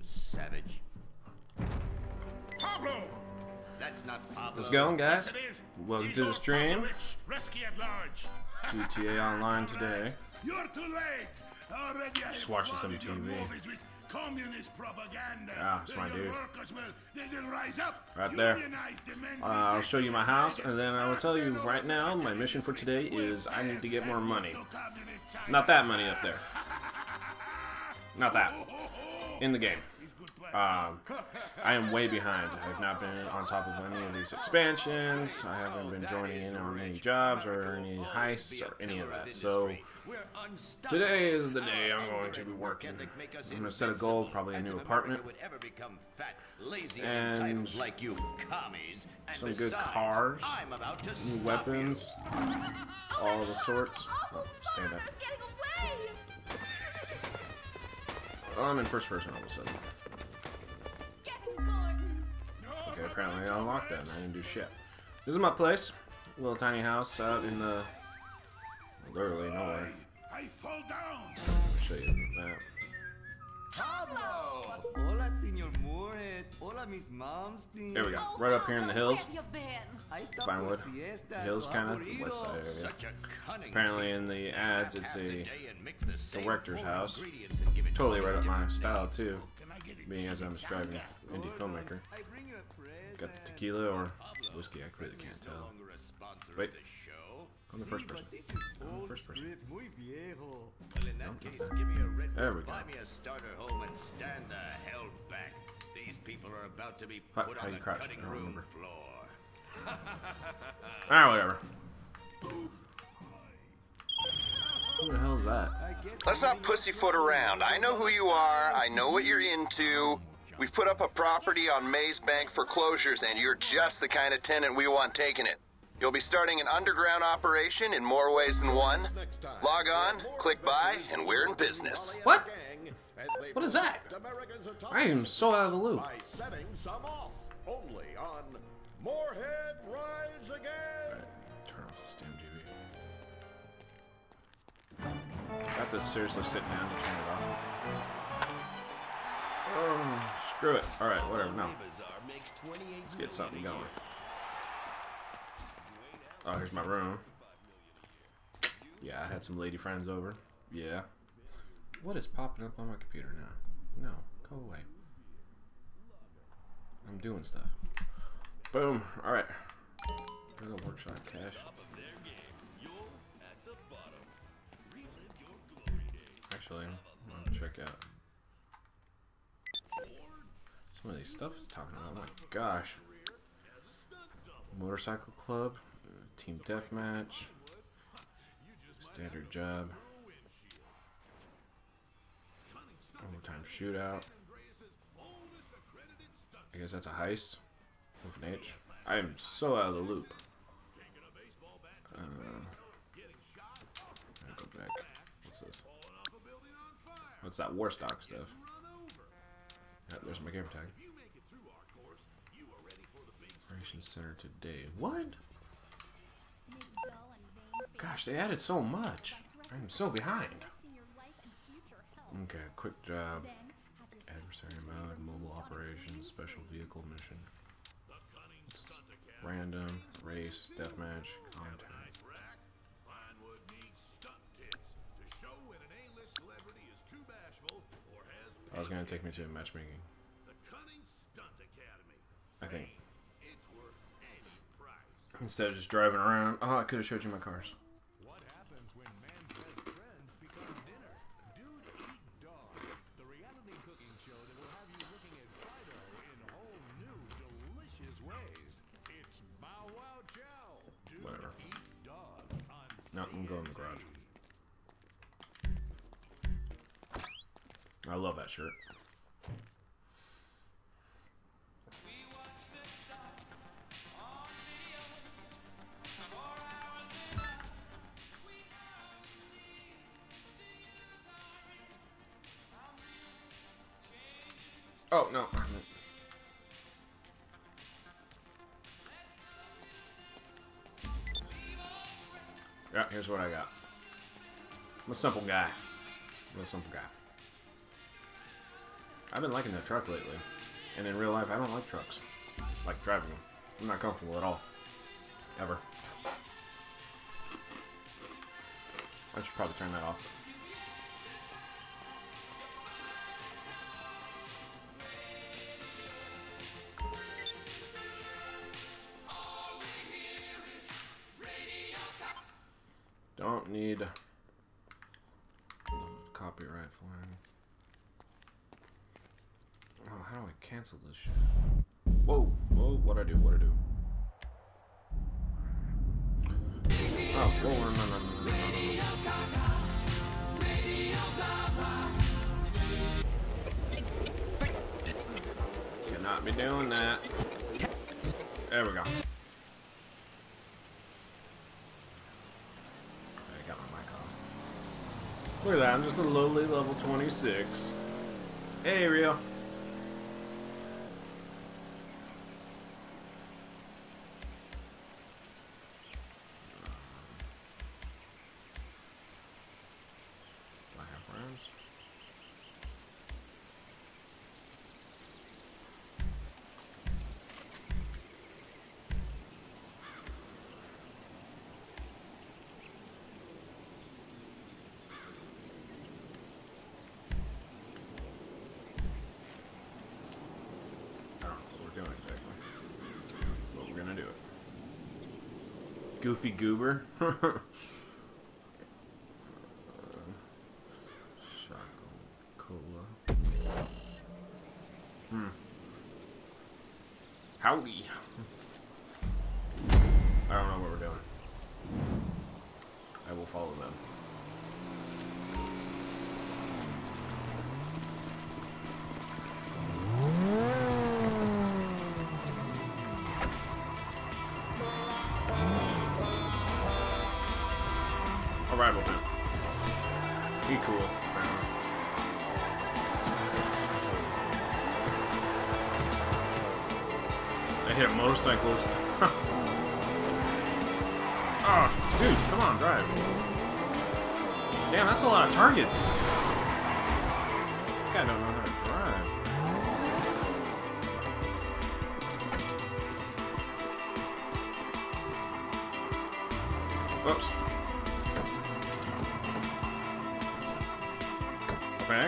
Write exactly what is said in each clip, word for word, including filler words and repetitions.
you savage. Pablo! That's not Pablo. Let's go, guys. Yes, welcome to the stream. G T A Online today. You're too late. Already just watching some T V. Communist propaganda. Yeah, that's my dude. Right there. Uh, I'll show you my house, and then I will tell you right now my mission for today is I need to get more money. Not that money up there. Not that. In the game. Um, I am way behind. I have not been on top of any of these expansions. I haven't been joining in on any jobs or any heists or any of that. So today is the day I'm going to be working. I'm going to set a goal, probably a new apartment, and some good cars, new weapons, all the sorts. Oh, stand up. Oh, I'm in first person all of a sudden. Apparently I unlocked that and I didn't do shit. This is my place. A little tiny house out in the literally nowhere. I fall down. I'll show you the map. Pablo! Hola, Señor Moorhead. Hola, Miss Momstein. There we go. Right up here in the hills. Vinewood. The hills, kind of. The west side area. Apparently in the ads, it's a director's house. Totally right up my style, too. Being as I'm a striving indie filmmaker. Got the tequila or whiskey, I really can't tell. Wait, I'm the first person. I'm the first person. There we go. Fuck, how you crouch? I don't remember. Alright, whatever. Who the hell is that? Let's not pussyfoot around. I know who you are. I know what you're into. We've put up a property on Maze Bank foreclosures, and you're just the kind of tenant we want taking it. You'll be starting an underground operation in more ways than one. Log on, click buy, and we're in business. What? What is that? I am so out of the loop. By setting some off only on Moorhead Rise Again. Turn off the stamp. I have to seriously sit down to turn it off. Oh, screw it. Alright, whatever. No. Let's get something going. Oh, here's my room. Yeah, I had some lady friends over. Yeah. What is popping up on my computer now? No, go away. I'm doing stuff. Boom. Alright. There's a workshop cash. Actually, I'm gonna check out some of these stuff it's talking about. Oh my gosh. Motorcycle club, team deathmatch, standard job, overtime shootout. I guess that's a heist with an H. I am so out of the loop. Uh, I'll go back. What's this? What's that Warstock stuff? Yeah, there's my game tag. Operation Center today. What? Gosh, they added so much. I'm so behind. Okay, quick job. Adversary mode, mobile operations, special vehicle mission. Random, race, deathmatch, contact. I was gonna take me to matchmaking. I think. Instead of just driving around, oh, I could have showed you my cars. What happens when man's best friend becomes dinner? Dude Eat Dog, the reality cooking show that will have you looking at Fido in whole new delicious ways. It's Bow Wow Chow. Dude Eat Dog on C N T. No, I'm going in the garage. I love that shirt. Oh, no. Yeah, here's what I got. I'm a simple guy. I'm a simple guy. I've been liking the truck lately. And in real life, I don't like trucks. I like driving them. I'm not comfortable at all. Ever. I should probably turn that off. Don't need copyright flag. Oh, how do I cancel this shit? Whoa, whoa, what'd I do, what'd I do? Oh, whoa, no, no, no, no, no. Cannot be doing that. There we go. Look at that, I'm just a lowly level twenty-six. Hey, Ryo. Goofy goober. uh, Chocolate cola. Hmm. Howdy. I don't know what we're doing. I will follow them. Rival him. He cool. I hit a motorcyclist. Oh, dude, come on, drive. Damn, that's a lot of targets. This guy don't know how to drive.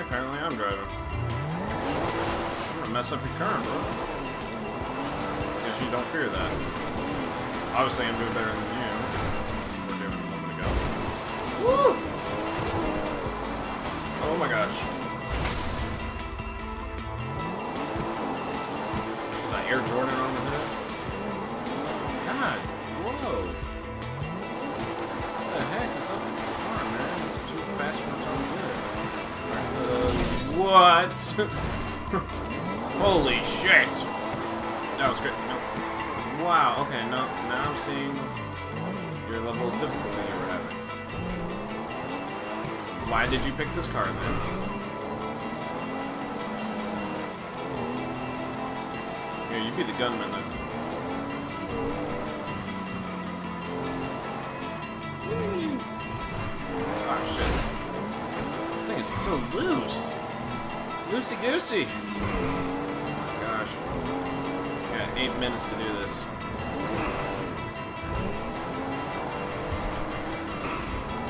Apparently I'm driving. I'm gonna mess up your car, bro. Because you don't fear that. Obviously I'm doing better than you. We're doing a moment ago. Woo! Oh my gosh. Is that Air Jordan on the head? God, whoa. What the heck is up with the car, man? It's too fast for something good. What? Holy shit! That was good. No. Wow, okay, no, now I'm seeing your level of difficulty you were having. Why did you pick this car then? Here, you be the gunman then. Oh shit. This thing is so loose. Goosey goosey! Oh my gosh. I got eight minutes to do this.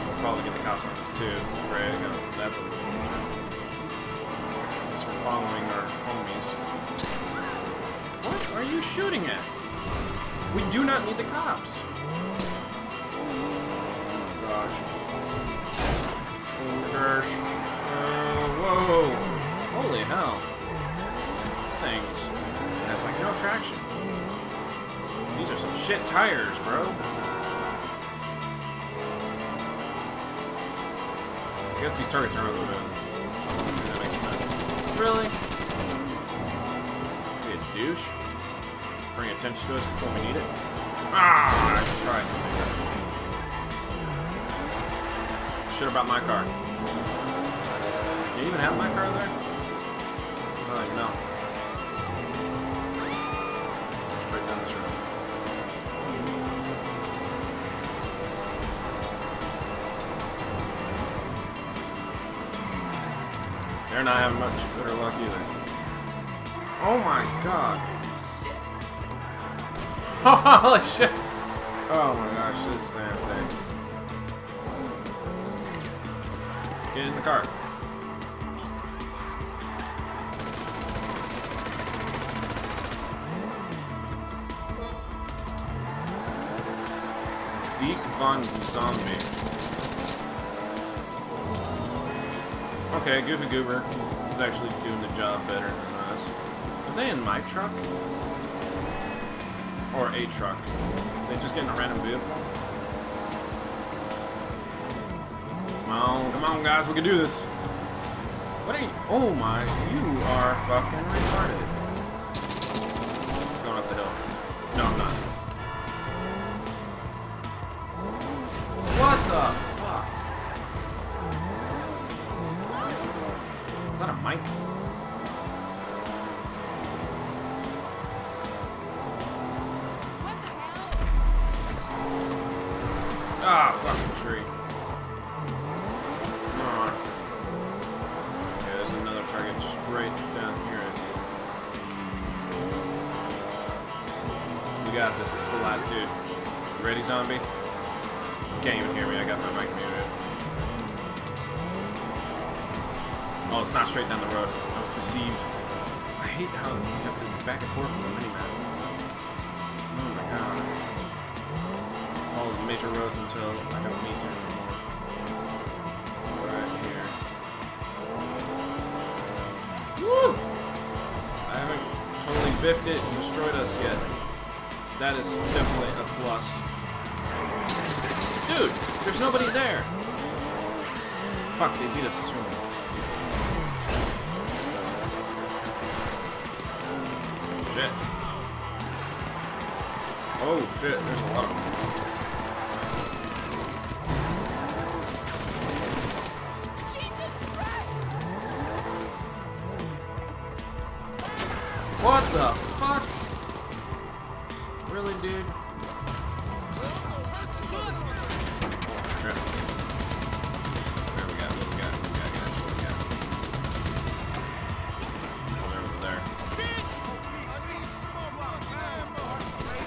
We'll probably get the cops on this too. Right, I got that one. Because we're following our homies. What are you shooting at? We do not need the cops. Oh my gosh. Oh my gosh. Uh, whoa! Holy hell. This thing has like no traction. These are some shit tires, bro. I guess these targets are a little bit. That makes sense. Really? Be a douche. Bring attention to us before we need it. Ah! I just tried to figure out. Shit about my car. Do you even have my car there? No. Straight down this road. They're not having much better luck either. Oh my god. Holy shit. Oh my gosh, this damn thing. Get in the car. Zeke von Zombie. Okay, Goofy Goober is actually doing the job better than us. Are they in my truck? Or a truck? They just get in a random vehicle? Come on, come on guys, we can do this. What are you? Oh my, you are fucking retarded. Going up the hill. No, I'm not. What the fuck? Is that a mic? Ah, fucking tree. Come on. Yeah, there's another target straight down here at you. We got this. This is the last dude. You ready, zombie? You can't even hear me. I got my mic muted. Oh, it's not straight down the road. I was deceived. I hate how you have to be back and forth from the minimap. Oh my god. Major roads until I don't need to anymore. Right here. Woo! I haven't totally biffed it and destroyed us yet. That is definitely a plus. Dude, there's nobody there! Fuck, they beat us soon. Shit. Oh shit, there's a lot of them. What the fuck? Really, dude? Crap. There we go, what we got, what we got, guys, what we got. Oh, there was there.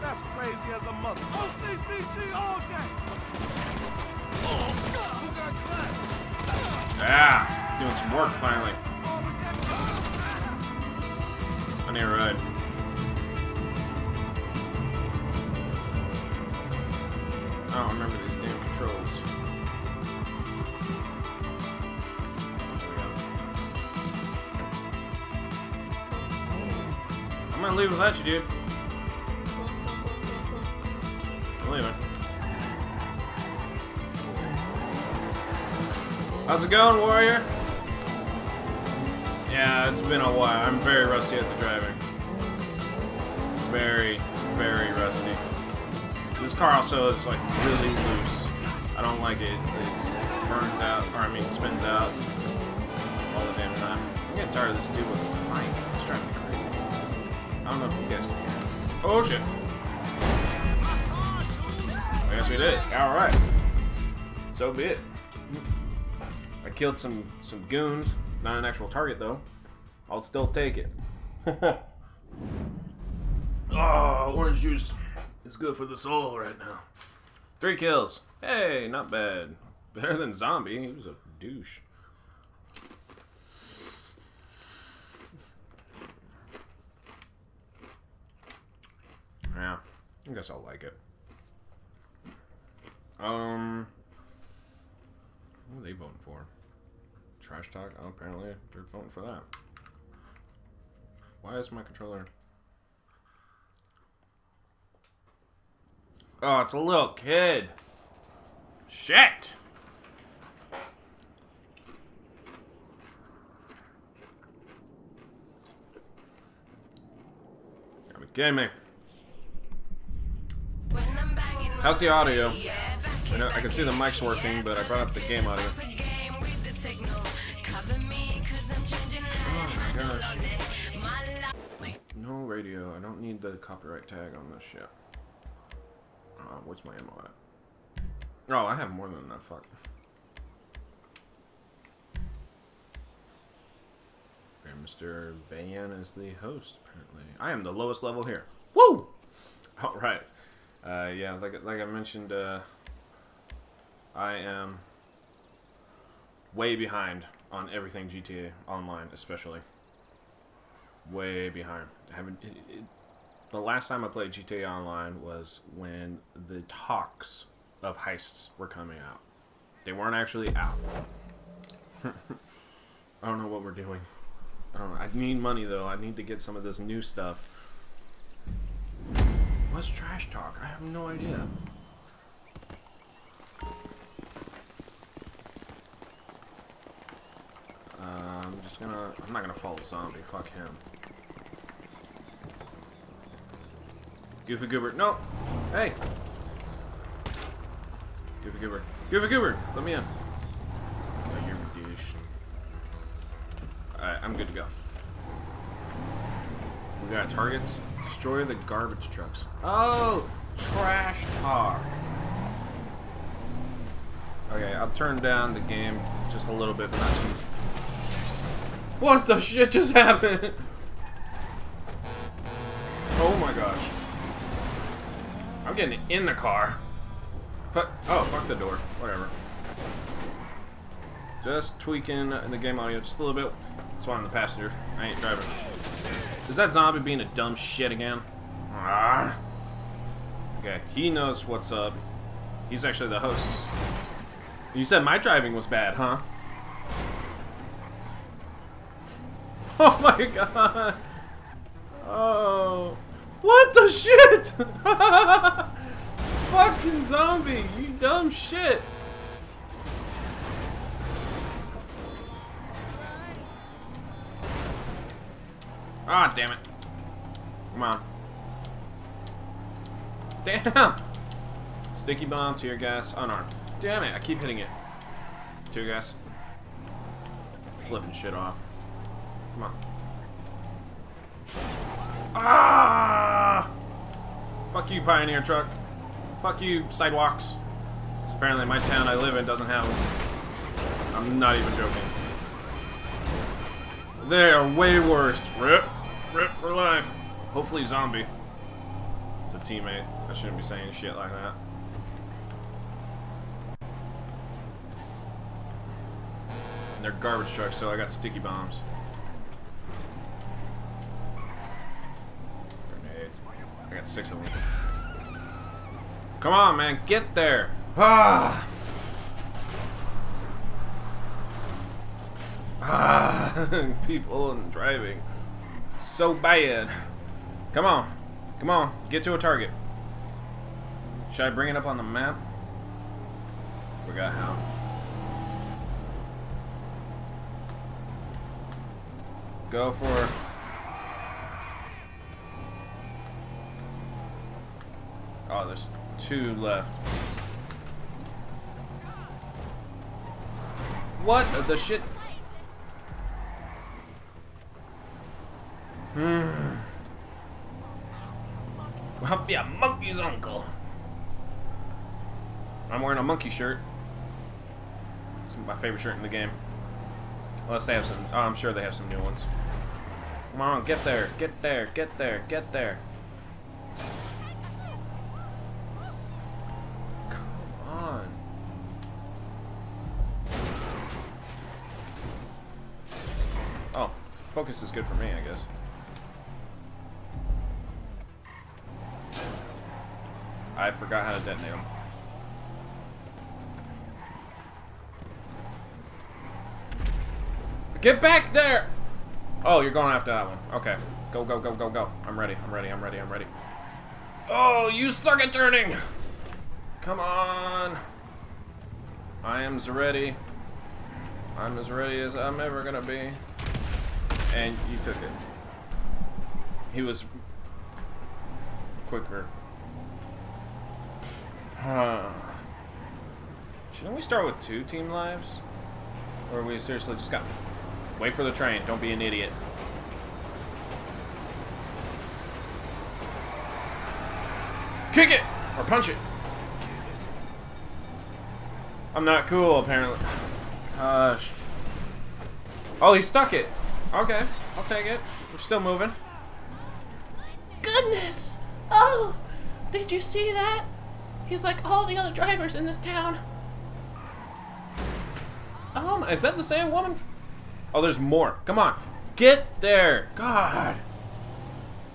That's crazy as a mother. O C B G all day! Oh, yeah! Doing some work finally. I need a ride. I don't remember these damn controls. There we go. I'm gonna leave without you, dude. I'm leaving. How's it going, warrior? Yeah, it's been a while. I'm very rusty at the driving. Very, very rusty. This car also is like really loose. I don't like it. It burns out, or I mean spins out all the damn time. I'm getting tired of this dude with this mic. It's driving me crazy. I don't know if you guys can hear it. Oh shit! I guess we did. Alright. So be it. I killed some, some goons. Not an actual target, though. I'll still take it. Oh, orange juice is good for the soul right now. Three kills. Hey, not bad. Better than Zombie. He was a douche. Yeah, I guess I'll like it. Um, what are they voting for? Trash talk? Oh, apparently they're voting for that. Why is my controller... Oh, it's a little kid. Shit! Gotta be kidding me. How's the audio? I know, I can see the mic's working, but I brought up the game audio. No radio. I don't need the copyright tag on this shit. Uh, what's my ammo at? Oh, I have more than enough. Fuck. And Mister Bayan is the host, apparently. I am the lowest level here. Woo! Alright. Uh, yeah, like, like I mentioned, uh, I am way behind on everything G T A Online, especially. Way behind. I haven't... It, it, the last time I played G T A Online was when the talks of heists were coming out. They weren't actually out. I don't know what we're doing. I don't know. I need money, though. I need to get some of this new stuff. What's trash talk? I have no idea. Uh, I'm just gonna... I'm not gonna follow a zombie. Fuck him. Goofy Goober. No! Hey! Goofy Goober. Goofy Goober! Let me in. Oh, you're a douche. Alright, I'm good to go. We got targets. Destroy the garbage trucks. Oh! Trash talk! Okay, I'll turn down the game just a little bit, but not too... What the shit just happened? Oh my gosh. I'm getting in the car. Fuck. Oh, fuck the door. Whatever. Just tweaking the game audio just a little bit. That's why I'm the passenger. I ain't driving. Is that zombie being a dumb shit again? Ah. Okay, he knows what's up. He's actually the host. You said my driving was bad, huh? Oh my god. Oh. What the shit? Fucking zombie, you dumb shit. Ah, damn it. Come on. Damn. Sticky bomb, tear gas, unarmed. Damn it, I keep hitting it. Tear gas. Flipping shit off. Come on. Ah! Fuck you, Pioneer Truck. Fuck you, sidewalks. Apparently, my town I live in doesn't have them. I'm not even joking. They are way worse. Rip. Rip for life. Hopefully, zombie. It's a teammate. I shouldn't be saying shit like that. And they're garbage trucks, so I got sticky bombs. I got six of them. Come on, man, get there! Ah! Ah! People and driving. So bad. Come on. Come on, get to a target. Should I bring it up on the map? Forgot how. Go for... Oh, there's two left. What the shit? Hmm. I'll be a monkey's uncle. I'm wearing a monkey shirt. It's my favorite shirt in the game. Unless they have some. Oh, I'm sure they have some new ones. Come on, get there, get there, get there, get there. Focus is good for me, I guess. I forgot how to detonate them. Get back there! Oh, you're going after that one. Okay. Go, go, go, go, go. I'm ready, I'm ready, I'm ready, I'm ready. Oh, you suck at turning! Come on! I am as ready. I'm as ready as I'm ever gonna be. And you took it. He was quicker. Huh. Shouldn't we start with two team lives? Or we seriously just got... Wait for the train. Don't be an idiot. Kick it! Or punch it! Kick it. I'm not cool, apparently. Gosh. Oh, he stuck it. Okay. I'll take it. We're still moving. Goodness! Oh! Did you see that? He's like all the other drivers in this town. Oh my, is that the same woman? Oh, there's more. Come on. Get there! God!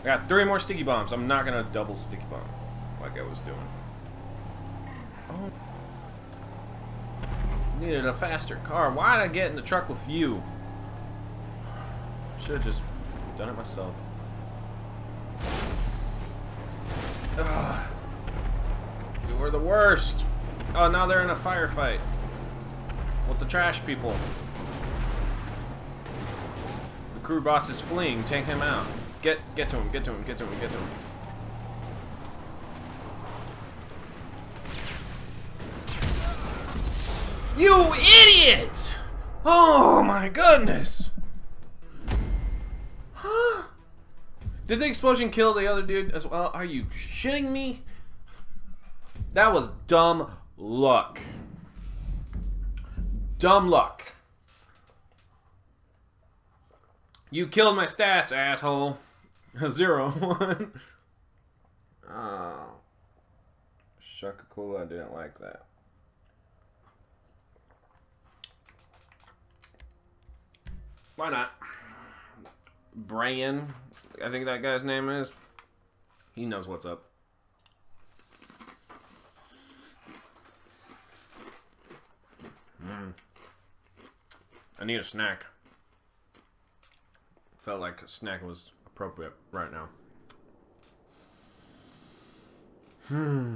I got three more sticky bombs. I'm not gonna double sticky bomb like I was doing. Oh. Needed a faster car. Why did I get in the truck with you? Should have just done it myself. Ugh. You were the worst. Oh, now they're in a firefight with the trash people. The crew boss is fleeing. Take him out. Get, get to him. Get to him. Get to him. Get to him. You idiot! Oh my goodness! Huh? Did the explosion kill the other dude as well? Are you shitting me? That was dumb luck. Dumb luck. You killed my stats, asshole. Zero one. Oh. Shaka-Cola, I didn't like that. Why not? Brian, I think that guy's name is. He knows what's up. Mm. I need a snack. Felt like a snack was appropriate right now. Hmm.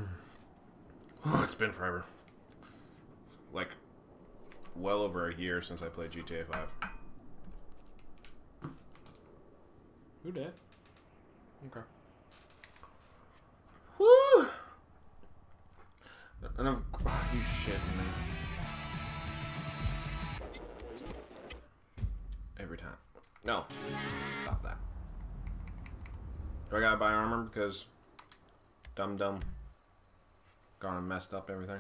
Oh, it's been forever. Like, well over a year since I played G T A five. Who did? Okay. Woo! And I've... Oh, you shit, man. Every time. No. Stop that. Do I gotta buy armor because... Dumb dumb. Gone and messed up everything.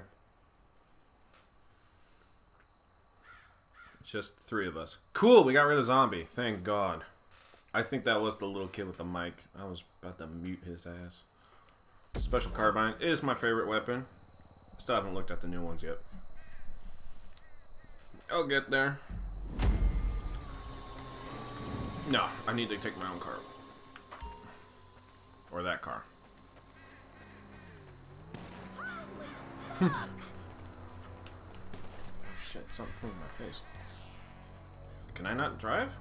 It's just three of us. Cool! We got rid of zombie. Thank God. I think that was the little kid with the mic. I was about to mute his ass. Special carbine is my favorite weapon. Still haven't looked at the new ones yet. I'll get there. No, I need to take my own car. Or that car. Shit, something flew in my face. Can I not drive?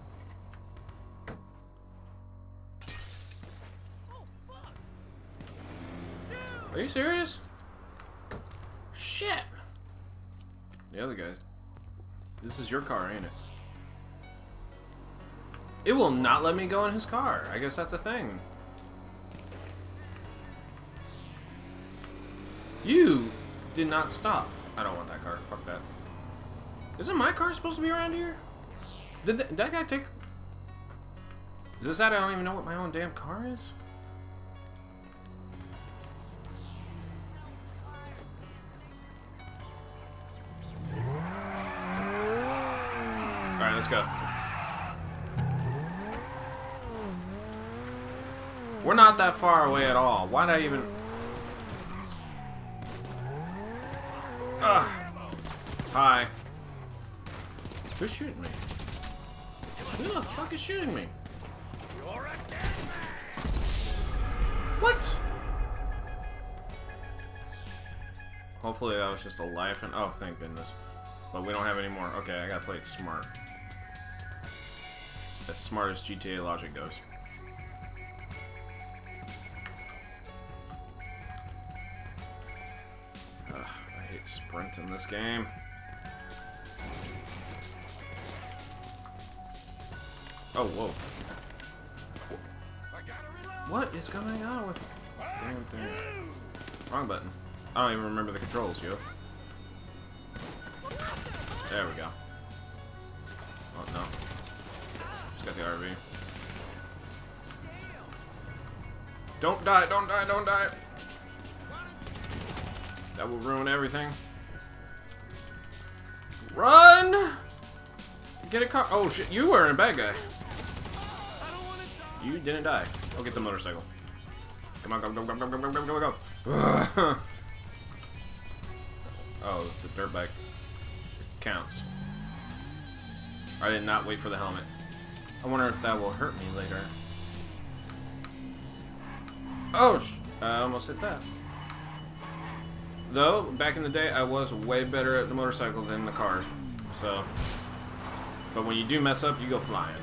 Are you serious? Shit! The other guys. This is your car, ain't it? It will not let me go in his car. I guess that's a thing. You did not stop. I don't want that car. Fuck that. Isn't my car supposed to be around here? Did th that guy take... Is this that I don't even know what my own damn car is? Let's go. We're not that far away at all. Why'd I even... Ugh. Hi. Who's shooting me? Who the fuck is shooting me? What? Hopefully that was just a life and... Oh, thank goodness. But we don't have any more. Okay, I gotta play it smart. As smart as G T A logic goes. Ugh, I hate sprint in this game. Oh, whoa. What is going on with this damn thing? Wrong button. I don't even remember the controls, yo. There we go. Oh, no. Got the R V. Don't die, don't die, don't die. That will ruin everything. Run! Get a car. Oh shit, you were a bad guy. You didn't die. I'll get the motorcycle. Come on, go, go, go, go, go, go, go, go, go. Oh, it's a dirt bike. It counts. I did not wait for the helmet. I wonder if that will hurt me later. Oh, sh I almost hit that. Though, back in the day, I was way better at the motorcycle than the cars. So, but when you do mess up, you go flying.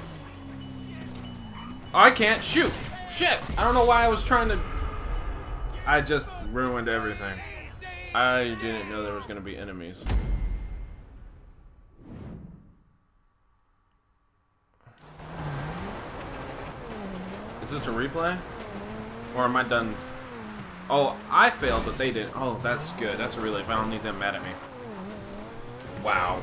I can't shoot! Shit! I don't know why I was trying to... I just ruined everything. I didn't know there was going to be enemies. Is this a replay? Or am I done? Oh, I failed, but they didn't. Oh, that's good. That's a relief. I don't need them mad at me. Wow.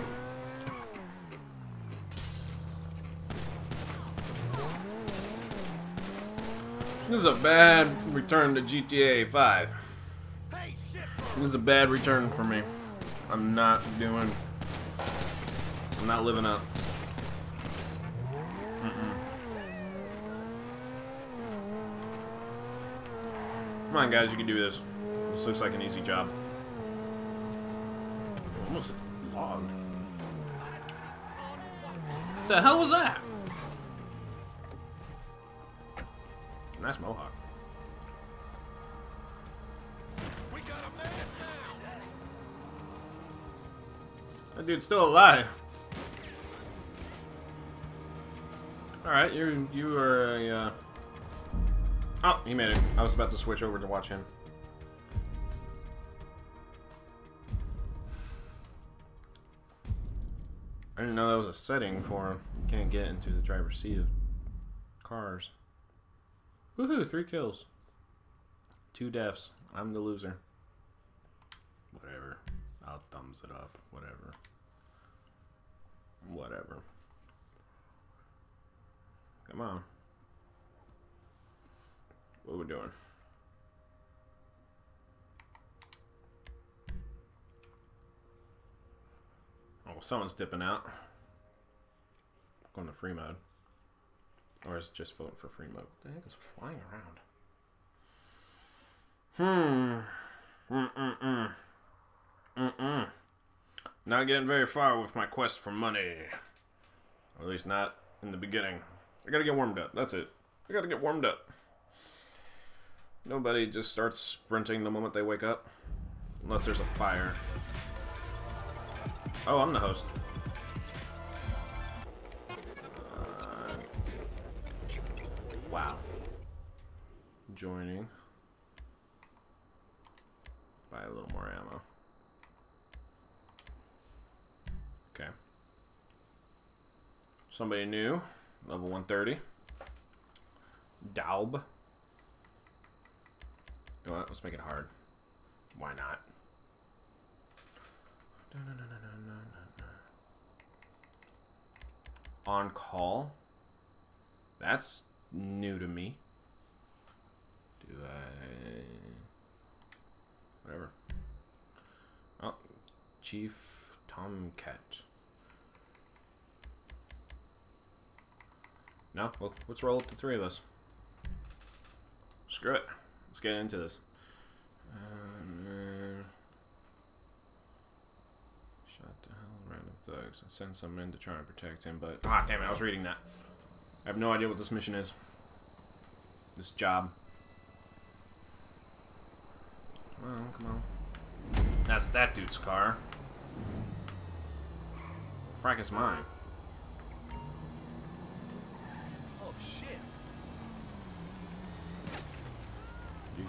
This is a bad return to G T A five. This is a bad return for me. I'm not doing... I'm not living up. Come on, guys, you can do this. This looks like an easy job. Almost logged. What the hell was that? Nice mohawk. We got a man down. That dude's still alive. All right, you you are a. Uh, Oh, he made it. I was about to switch over to watch him. I didn't know that was a setting for him. You can't get into the driver's seat of cars. Woohoo, three kills. Two deaths. I'm the loser. Whatever. I'll thumbs it up. Whatever. Whatever. Come on. What are we doing? Oh, someone's dipping out. Going to free mode. Or is it just voting for free mode? What the heck is flying around? Hmm. Mm-mm-mm. Mm-mm. Not getting very far with my quest for money. Or at least not in the beginning. I gotta get warmed up. That's it. I gotta get warmed up. Nobody just starts sprinting the moment they wake up. Unless there's a fire. Oh, I'm the host. Uh, wow. Joining. Buy a little more ammo. Okay. Somebody new. Level one thirty. Daub. You know what? Let's make it hard. Why not? No, no, no, no, no, no, no. On call? That's new to me. Do I... Whatever. Oh. Chief Tomcat. No? Well, let's roll up the three of us. Screw it. Let's get into this. Um, shot the hell around the thugs. I sent some in to try and protect him, but... Ah, damn it, I was reading that. I have no idea what this mission is. This job. Come on, come on. That's that dude's car. Frack is mine.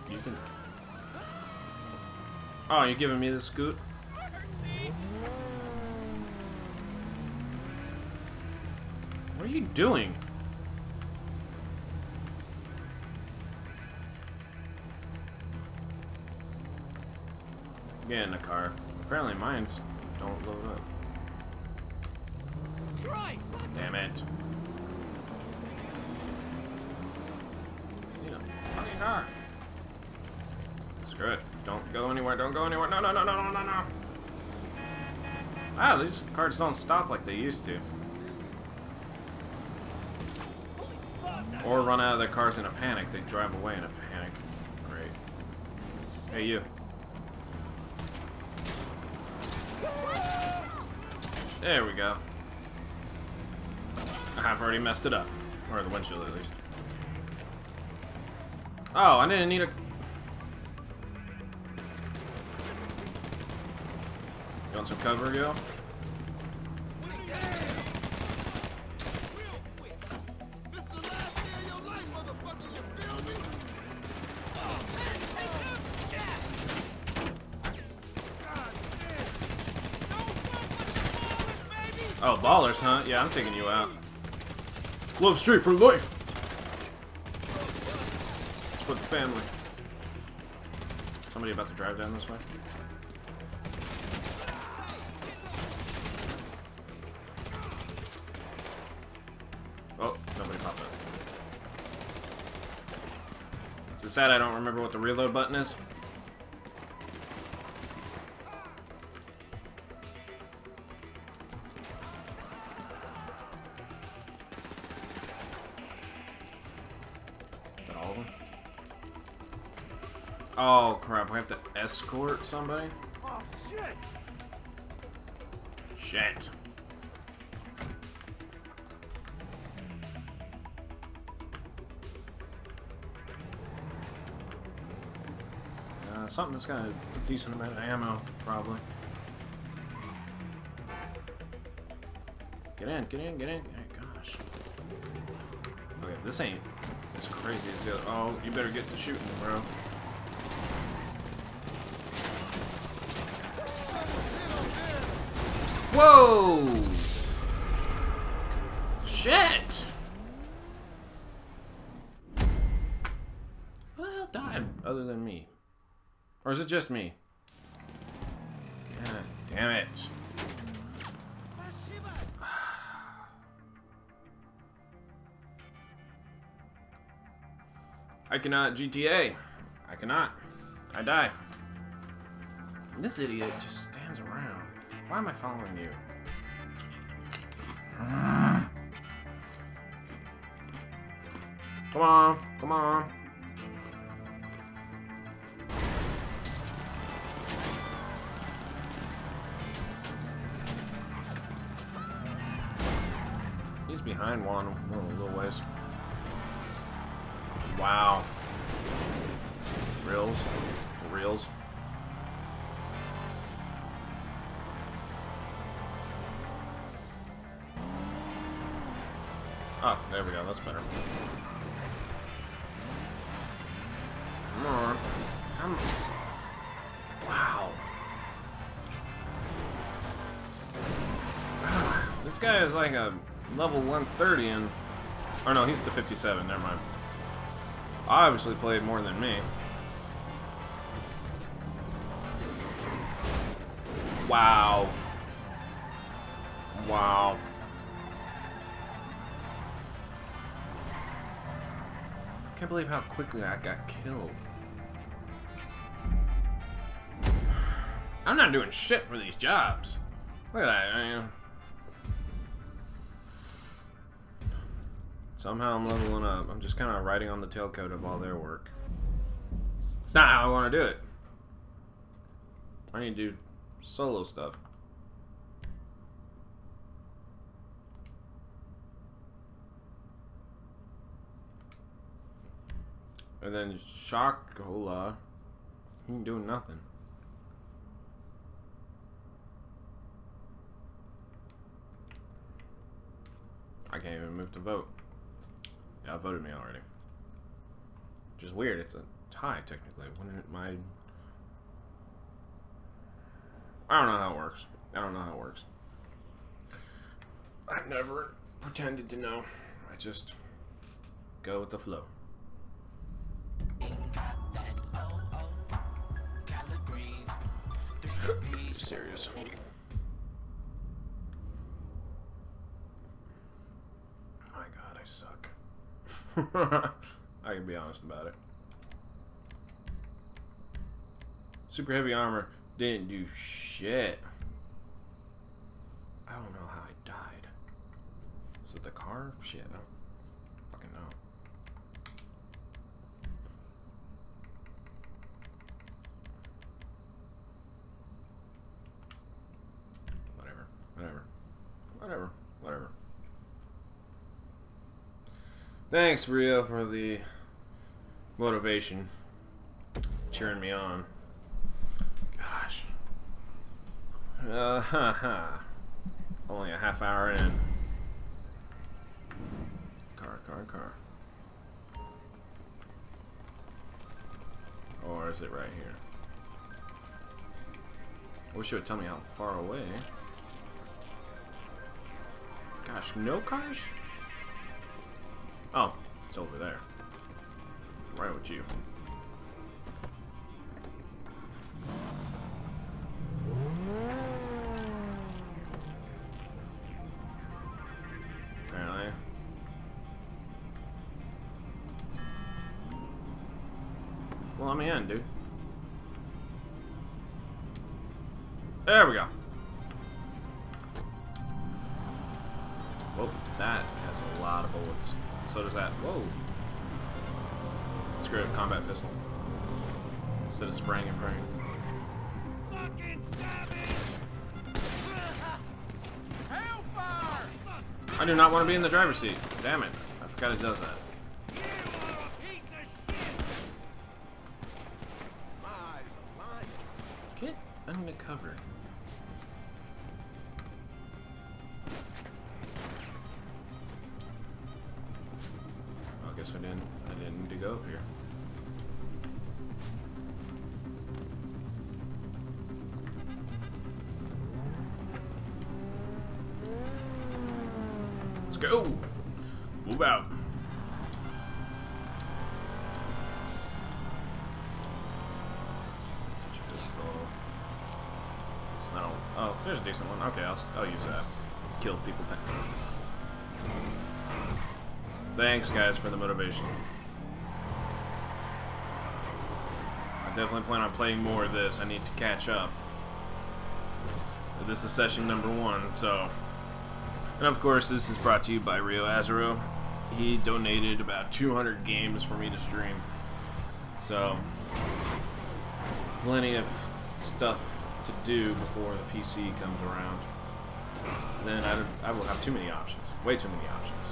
You can... Oh, you're giving me the scoot? What are you doing? Get in the car. Apparently mine don't load up. Christ! Damn it. You need a fucking car. Screw it. Don't go anywhere. Don't go anywhere. No, no, no, no, no, no, no. Ah, these cards don't stop like they used to. Or run out of their cars in a panic. They drive away in a panic. Great. Hey, you. There we go. I've already messed it up. Or the windshield, at least. Oh, I didn't need a... You want some cover, Gil? Oh, ballers, huh? Yeah, I'm taking you out. Love Street for life! Split the family. Somebody about to drive down this way? Oh, nobody popped up. It's sad I don't remember what the reload button is. Oh crap, we have to escort somebody? Oh shit! Shit. Uh, something that's got a decent amount of ammo, probably. Get in, get in, get in. Oh, gosh. Okay, this ain't as crazy as the other. Oh, you better get to shooting, bro. Whoa! Shit! Who the hell died other than me? Or is it just me? God damn it. I cannot G T A. I cannot. I die. This idiot just stands around. Why am I following you? Come on, come on. He's behind one a little ways. Wow. Reels, reels. Oh, there we go, that's better. Come on. Come on. Wow. This guy is like a level one thirty and... Or no, he's the fifty-seven, never mind. I obviously played more than me. Wow. Wow. I can't believe how quickly I got killed. I'm not doing shit for these jobs. Look at that. I mean, somehow I'm leveling up. I'm just kind of riding on the tailcoat of all their work. It's not how I want to do it. I need to do solo stuff. And then Chocola, he can do nothing. I can't even move to vote. Y'all voted me already. Which is weird, it's a tie technically. Wouldn't it my I don't know how it works. I don't know how it works. I've never pretended to know. I just go with the flow. Serious. My God, I suck. I can be honest about it. Super heavy armor didn't do shit. I don't know how I died. Is it the car? Shit, I don't fucking know. Whatever. Whatever. Thanks, Ryo, for the motivation. Cheering me on. Gosh. Uh, ha, ha. Only a half hour in. Car, car, car. Or is it right here? I wish it would tell me how far away. Gosh, no cars? Oh, it's over there. Right with you. Apparently. Well, let me in, dude. There we go. Whoa, that has a lot of bullets. So does that. Whoa. Screw it, combat pistol. Instead of spraying and praying. Fucking savage! Hellfire! I do not want to be in the driver's seat. Damn it. I forgot it does that. Undercover. Well, I guess I didn't. I didn't need to go up here. Let's go. Move out. Oh, there's a decent one. Okay, I'll, I'll use that. Kill people. Thanks, guys, for the motivation. I definitely plan on playing more of this. I need to catch up. This is session number one, so... And, of course, this is brought to you by Ryo Azuro. He donated about two hundred games for me to stream. So, plenty of stuff to do before the P C comes around. Then I, I will have too many options. Way too many options.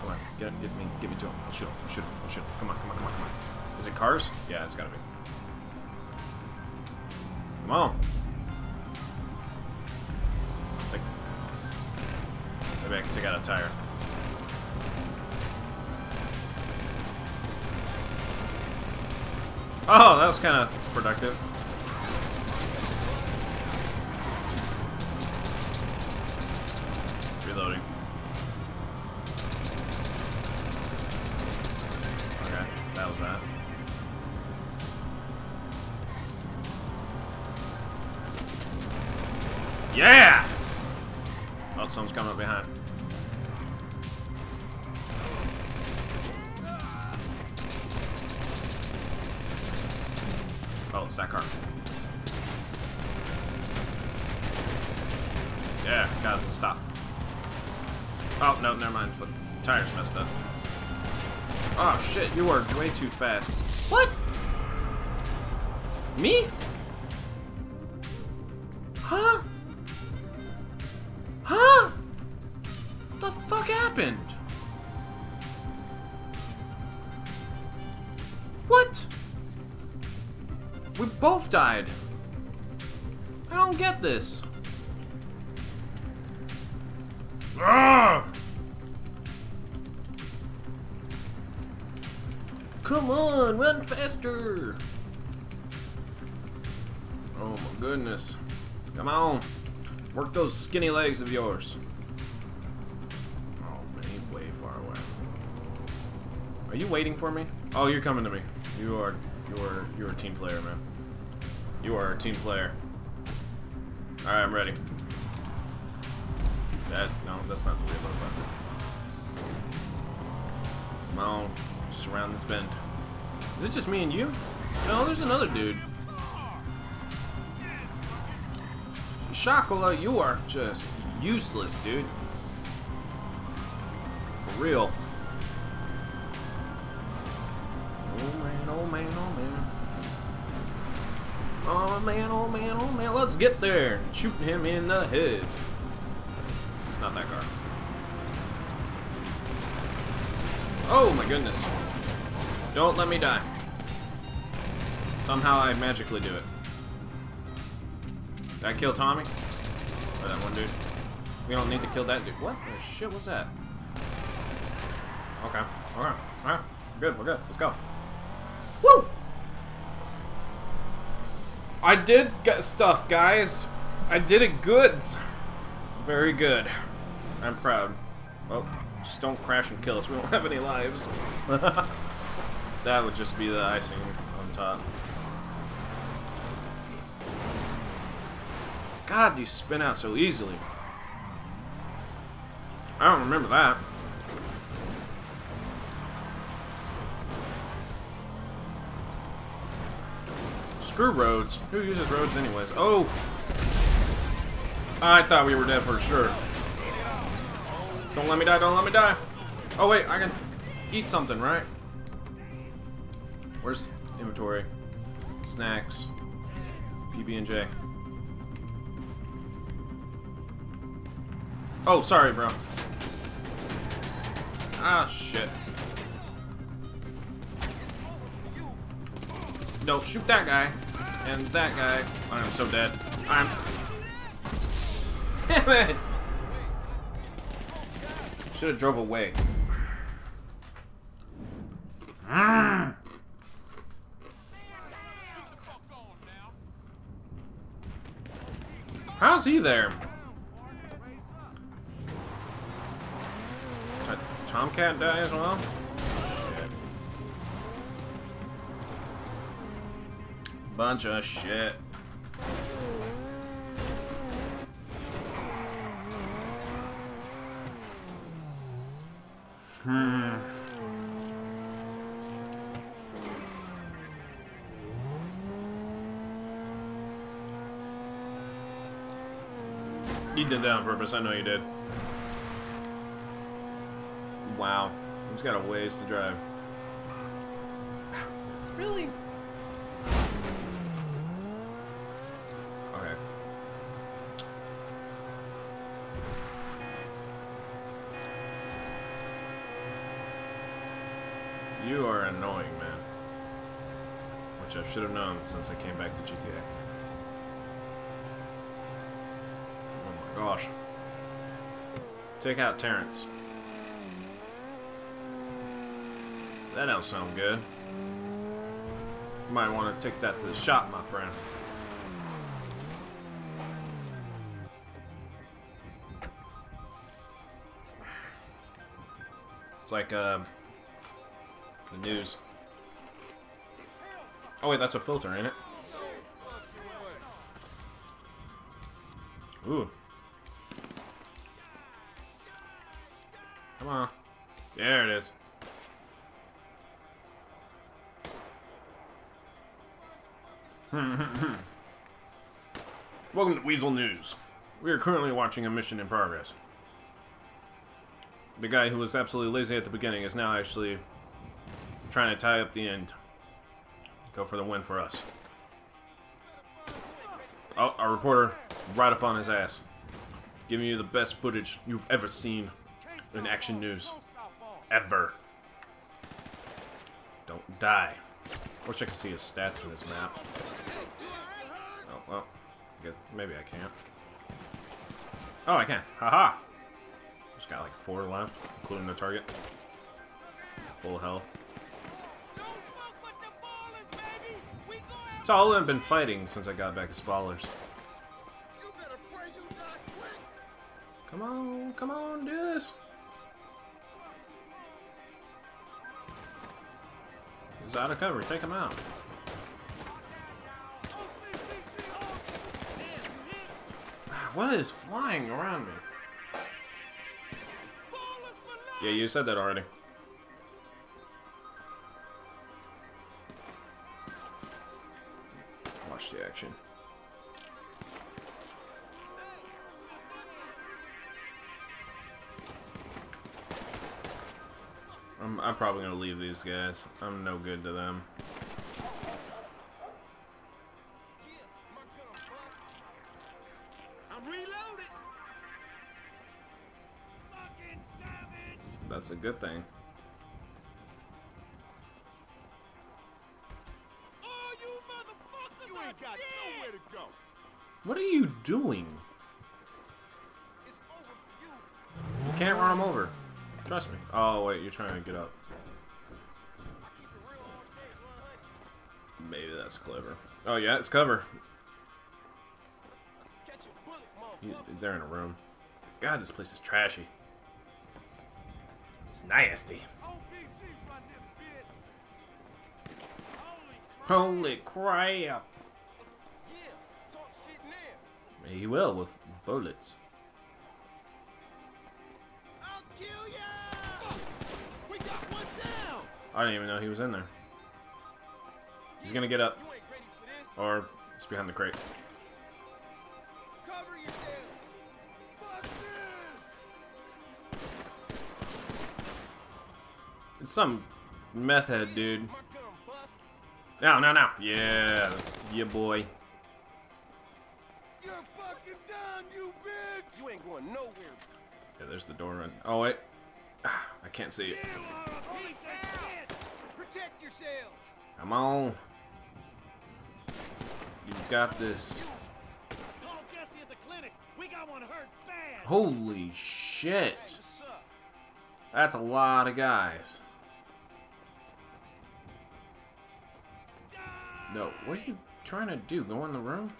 Come on, get him, get me, get me to him. I'll shoot him, I'll shoot him, I'll shoot him. Come on, come on, come on, come on. Is it cars? Yeah, it's gotta be. Come on. Take, maybe I can take out a tire. Oh, that was kind of productive. Reloading. Okay, that was that. Yeah! Oh, someone's coming up behind. Oh, it's that car. Yeah, got it. Stop. Oh, no, never mind. But the tire's messed up. Oh, shit, you are way too fast. What? Me? Huh? Huh? What the fuck happened? What? We both died. I don't get this. Arrgh! Come on, run faster. Oh my goodness. Come on. Work those skinny legs of yours. Oh, man, way far away. Are you waiting for me? Oh, you're coming to me. You are you are you're a team player, man. You are a team player. Alright, I'm ready. That, no, that's not the real motherfucker. Come on, just around this bend. Is it just me and you? No, there's another dude. Chocola, you are just useless, dude. For real. Oh man, oh man, oh man. Oh man, oh man, oh man, let's get there. Shooting him in the head. It's not that car. Oh my goodness. Don't let me die. Somehow I magically do it. Did I kill Tommy? Or that one dude? We don't need to kill that dude. What the shit was that? Okay, okay, alright. Good, we're good. Let's go. Woo! I did get stuff, guys. I did it goods. Very good. I'm proud. Oh, just don't crash and kill us. We don't have any lives. That would just be the icing on top. God, these spin out so easily. I don't remember that. Screw roads. Who uses roads anyways? Oh! I thought we were dead for sure. Don't let me die, don't let me die! Oh wait, I can eat something, right? Where's inventory? Snacks. P B and J. Oh, sorry, bro. Ah, shit. No, shoot that guy. And that guy. I am so dead. I'm... Damn it! Should have drove away. Mm. How's he there? Did Tomcat die as well? Bunch of shit. Hmm. You did that on purpose, I know you did. Wow. He's got a ways to drive. Really? You are annoying, man. Which I should have known since I came back to G T A. Oh my gosh. Take out Terrence. That don't sound good. You might want to take that to the shop, my friend. It's like, uh... the news. Oh wait, that's a filter, ain't it? Ooh. Come on. There it is. Welcome to Weasel News. We are currently watching a mission in progress. The guy who was absolutely lazy at the beginning is now actually trying to tie up the end. Go for the win for us. Oh, our reporter right up on his ass. Giving you the best footage you've ever seen in action news. Ever. Don't die. Wish I could see his stats in this map. Oh, well. I guess maybe I can't. Oh, I can. Haha. Just got like four left, including the target. Full health. It's all I've been fighting since I got back as ballers. Come on, come on, do this! He's out of cover, take him out. What is flying around me? Yeah, you said that already. The action. I'm, I'm probably gonna leave these guys. I'm no good to them. good thing. Oh, you motherfuckers! You ain't got nowhere to go. What are you doing? It's over for you. You can't run him over. Trust me. Oh wait, you're trying to get up. Maybe that's clever. Oh yeah, it's cover. You, they're in a room. God, this place is trashy. It's nasty. Holy crap! He will with bullets. I'll kill ya! We got one down. I didn't even know he was in there. He's gonna get up, or it's behind the crate. Cover yourself. It's some meth head, dude. No, no, no. Yeah, yeah, boy. You're fucking done, you bitch. You ain't going nowhere. Yeah, there's the door. Run. Oh wait, I can't see it. Protect yourselves. Come on. You've got this. Call Jesse at the clinic. We got one hurt bad. Holy shit. That's a lot of guys. No, what are you trying to do? Go in the room?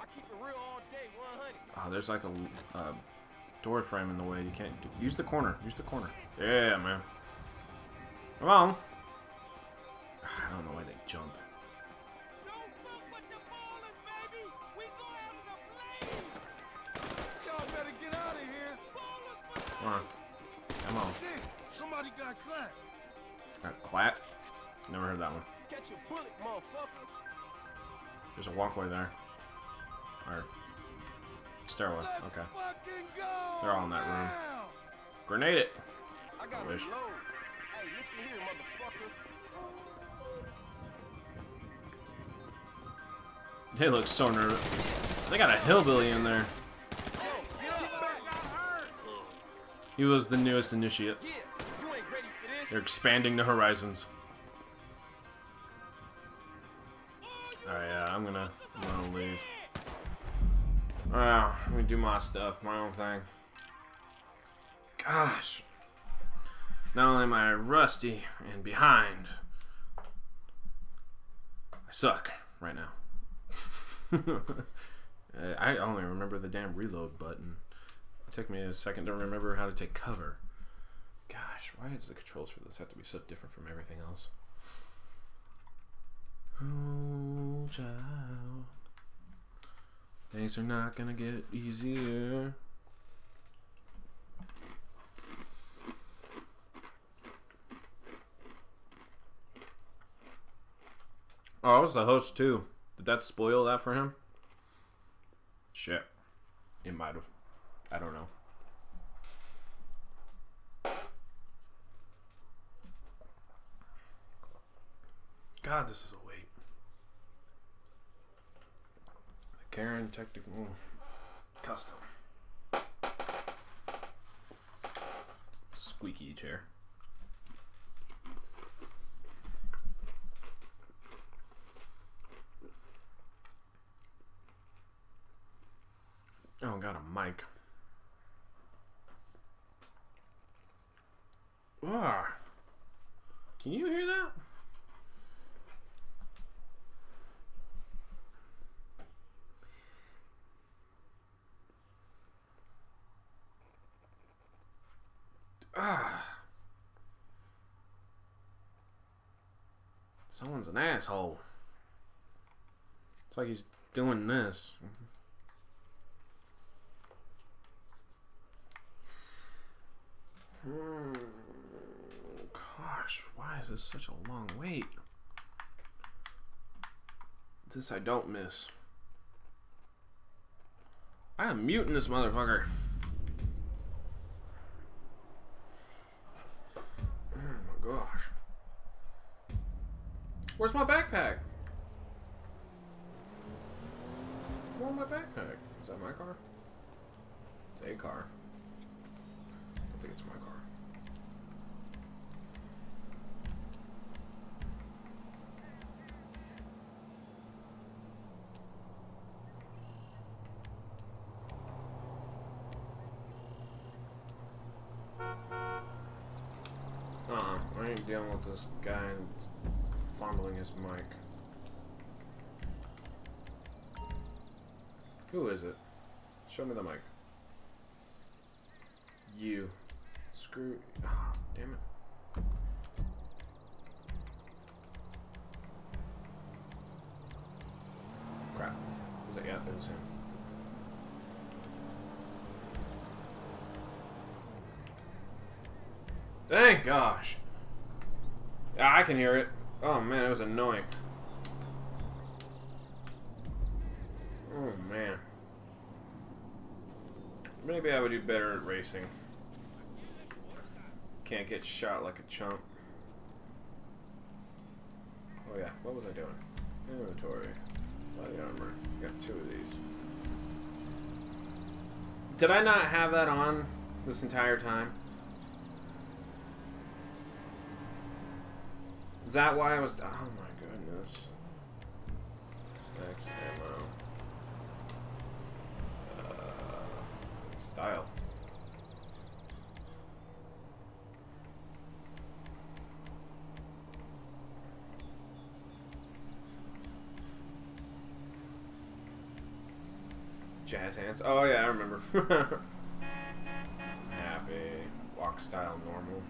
I keep it real all day, one hundred. Oh, there's like a uh, door frame in the way. You can't do. Use the corner. Use the corner. Yeah, man. Come on. I don't know why they jump. Don't fuck with the ballers, baby. We go out in a blaze. Y'all better get out of here. Ballers, come on. Come on. Shit. Somebody got clapped. Got clapped? Never heard that one. Catch a bullet, motherfucker. There's a walkway there. Or stairway. Let's okay. Fucking go. They're all in that room. Now. Grenade it. I got I wish. Hey, listen here, motherfucker. They look so nervous. They got a hillbilly in there. He was the newest initiate. They're expanding the horizons. Alright, yeah, I'm gonna, I'm gonna leave. Wow, I'm gonna do my stuff, my own thing. Gosh. Not only am I rusty and behind, I suck right now. I only remember the damn reload button. It took me a second to remember how to take cover. Gosh, why does the controls for this have to be so different from everything else? Oh, child. Things are not gonna get easier. Oh, I was the host too. Did that spoil that for him? Shit. It might have. I don't know. God, this is a wait. The Karen Technical Custom. Squeaky chair. Oh, got a mic. Ah, can you hear that? Ah, someone's an asshole. It's like he's doing this. Mm-hmm. Gosh, why is this such a long wait? This I don't miss. I am muting this motherfucker. Oh my gosh. Where's my backpack? Where's my backpack? Is that my car? It's a car. It's my car. Uh-huh, I ain't dealing with this guy fumbling his mic. Who is it? Show me the mic. You. Screw. Oh, damn it. Crap. Was that? Yeah, it was him. Thank gosh. Yeah, I can hear it. Oh man, it was annoying. Oh man. Maybe I would do better at racing. Can't get shot like a chump. Oh yeah, what was I doing? Inventory. Body armor. Got two of these. Did I not have that on this entire time? Is that why I was... Oh my goodness. Snacks, ammo. Uh, style. Jazz hands. Oh yeah, I remember. Happy. Walk style normal.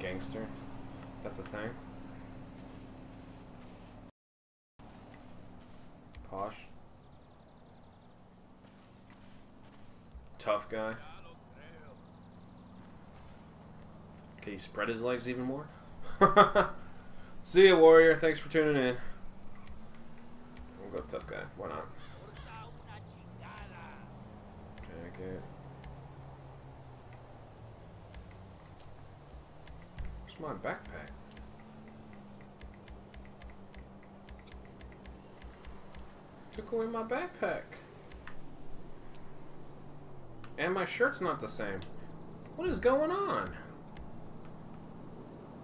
Gangster. That's a thing. Posh. Tough guy. Can he spread his legs even more? See ya, warrior. Thanks for tuning in. We'll go tough guy. Why not? Jacket. My backpack. Took away my backpack. And my shirt's not the same. What is going on?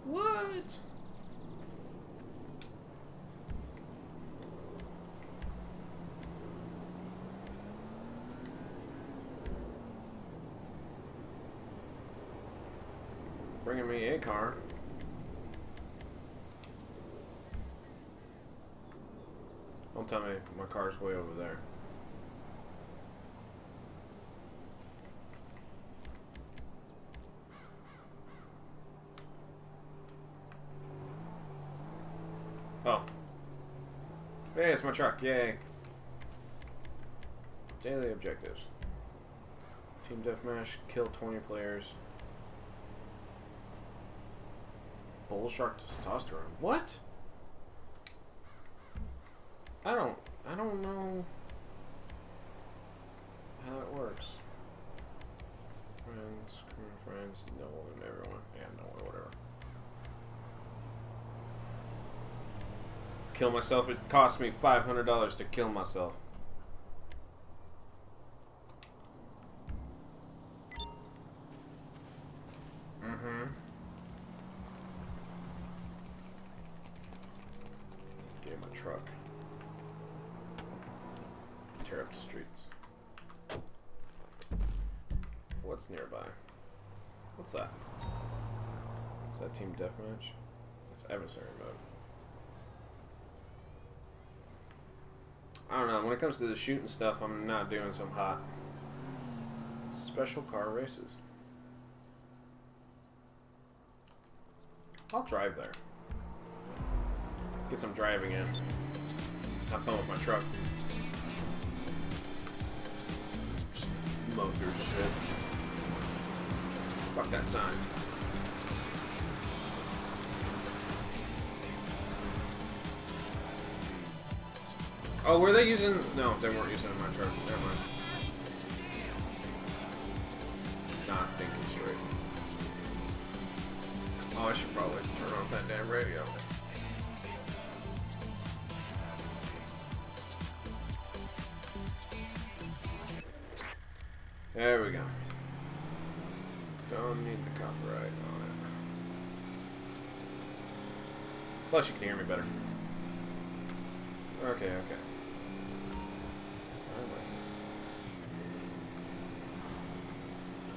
What? Bringing me a car. Don't tell me my car's way over there. Oh. Hey, it's my truck. Yay. Daily objectives. Team Deathmatch. Kill twenty players. Bull shark testosterone. What? I don't. I don't know how it works. Friends, friends, no one, everyone, yeah, no one, whatever. Kill myself. It cost me five hundred dollars to kill myself. Deathmatch. That's adversary mode. I don't know. When it comes to the shooting stuff, I'm not doing some hot. Special car races. I'll drive there. Get some driving in. Have fun with my truck. Just mow through shit. Fuck that sign. Oh, were they using... No, they weren't using my truck. Never mind. Not thinking straight. Oh, I should probably turn off that damn radio. There we go. Don't need the copyright on it. Plus, you can hear me better. Okay, okay.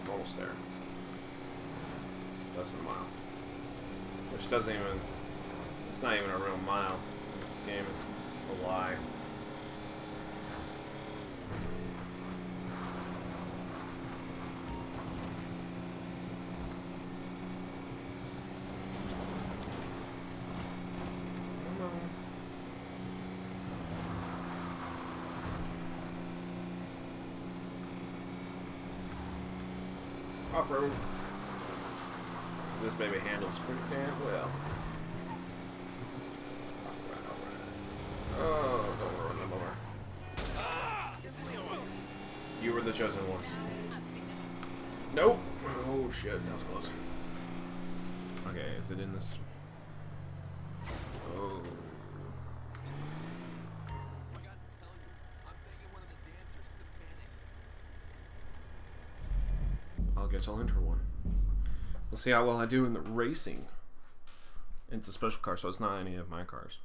I'm almost there. Less than a mile. Which doesn't even... It's not even a real mile. This game is a lie. Off-road. This baby handles pretty damn well. Alright, alright. Oh, don't ruin the bummer. Ah! You were the chosen one. Nope! Oh shit, that was close. Okay, is it in this? Oh. Guess I'll enter one. Let's see how well I do in the racing. It's a special car, so it's not any of my cars.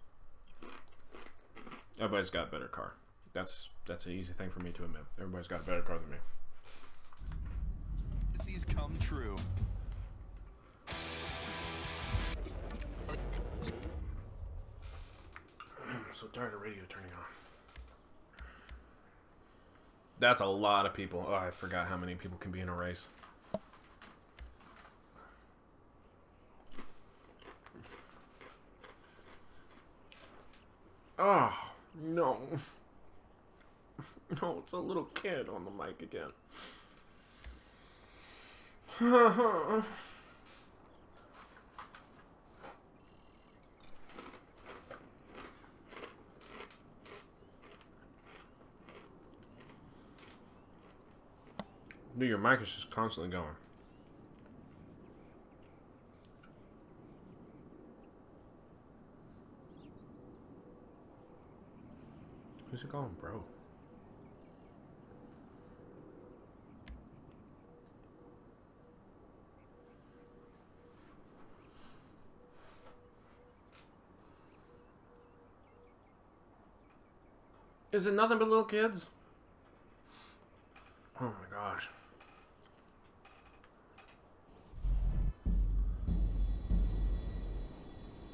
Everybody's got a better car. That's that's an easy thing for me to admit. Everybody's got a better car than me. These come true. I'm so tired of radio turning on. That's a lot of people. Oh, I forgot how many people can be in a race. Oh, no. No, it's a little kid on the mic again. Dude, your mic is just constantly going. Who's it going, bro? Is it nothing but little kids? Oh my gosh.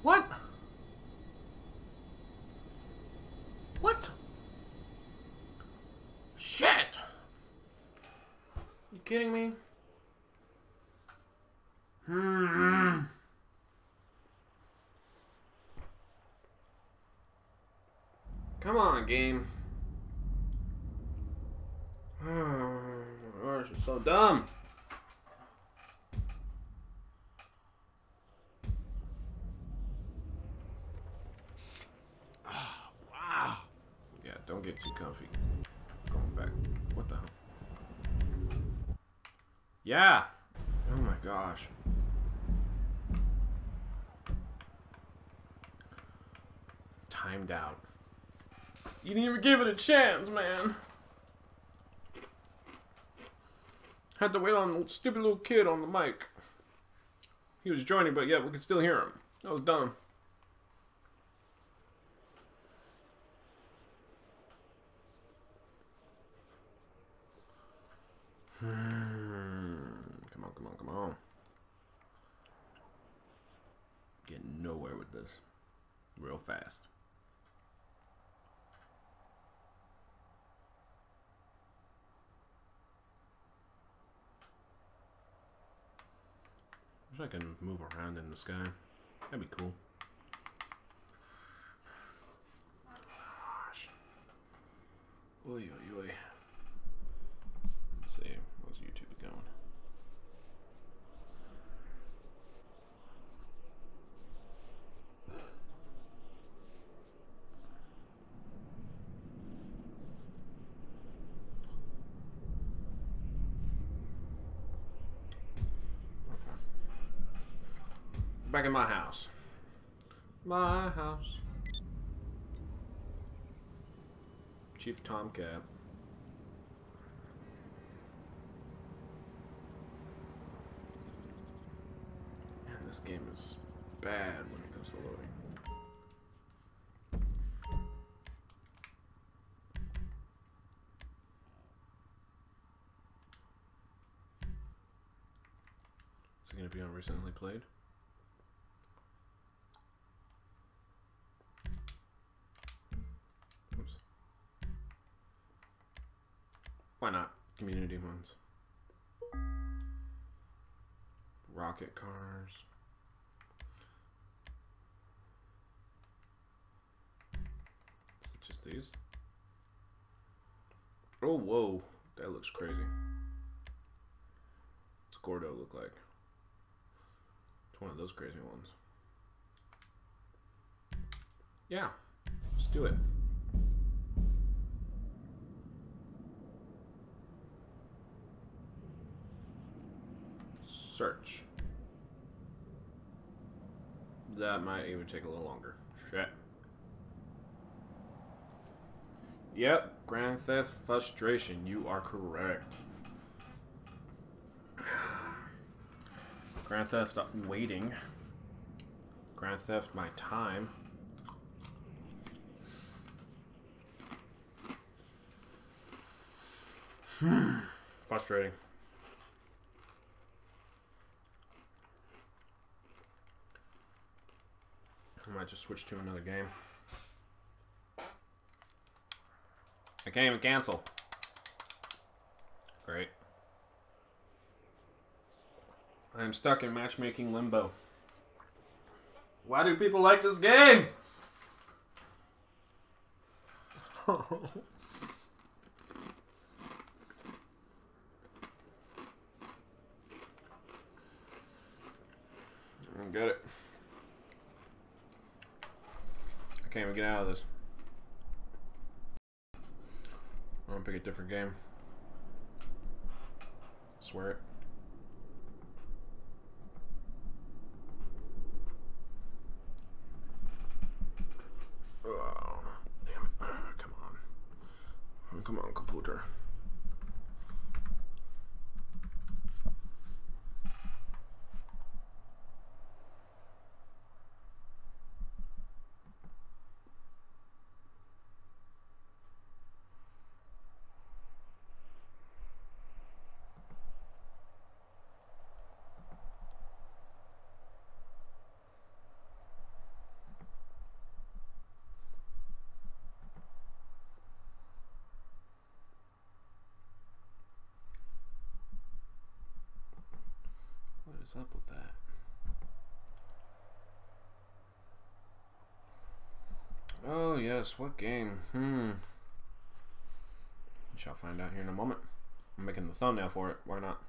What? What? Shit! You kidding me? Hmm. Come on, game. Oh my gosh, it's so dumb. Don't get too comfy. Going back. What the hell? Yeah! Oh my gosh. Timed out. You didn't even give it a chance, man! Had to wait on the stupid little kid on the mic. He was joining, but yeah, we could still hear him. That was dumb. Come on, come on, come on. Getting nowhere with this. Real fast. Wish I can move around in the sky. That'd be cool. Gosh. Oy, oy, oy. Let's see. Where's YouTube going? Back in my house. My house. Chief Tomcat. Man, this game is bad when it comes to loading. Is it going to be on recently played? Oops. Why not? Community ones. Rocket cars. Is it just these? Oh, whoa. That looks crazy. What's Gordo look like? It's one of those crazy ones. Yeah. Let's do it. Search. That might even take a little longer. Shit. Yep, Grand Theft Frustration. You are correct. Grand Theft Waiting. Grand Theft My Time. Hmm. Frustrating. I might just switch to another game. I can't even cancel. Great. I am stuck in matchmaking limbo. Why do people like this game? I don't get it. Can't even get out of this. I'm gonna pick a different game. Swear it. Oh, damn it. Come on. Come on, computer. What's up with that? Oh yes, what game? Hmm. You shall find out here in a moment. I'm making the thumbnail for it. Why not?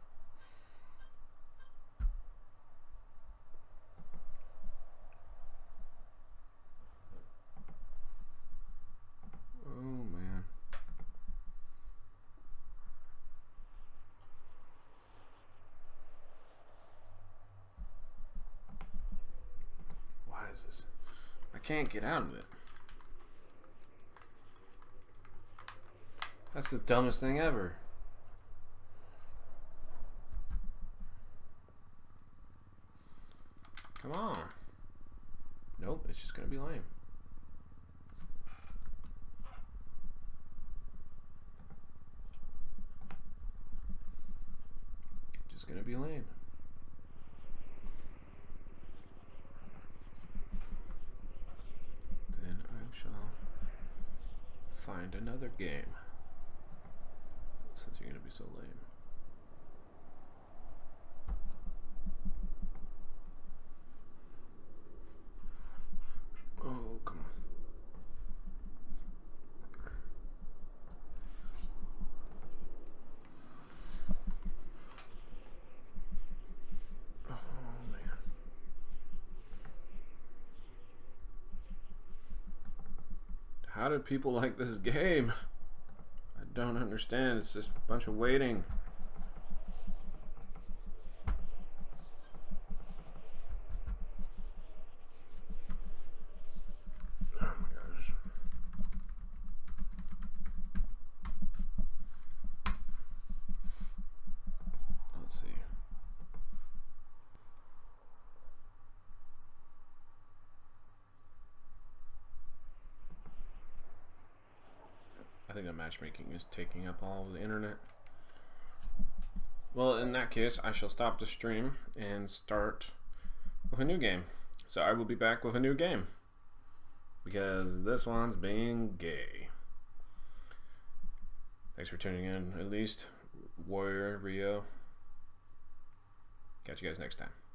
Can't get out of it. That's the dumbest thing ever. Come on. Nope, it's just gonna be lame. Just gonna be lame. Find another game. Since you're gonna be so lame. Oh, come on. Oh, man. How do people like this game? I don't understand. It's just a bunch of waiting. Oh my gosh. Let's see. think the matchmaking is taking up all of the internet. Well, in that case, I shall stop the stream and start with a new game. So I will be back with a new game, because this one's being gay. Thanks for tuning in, at least. Warrior, Ryo. Catch you guys next time.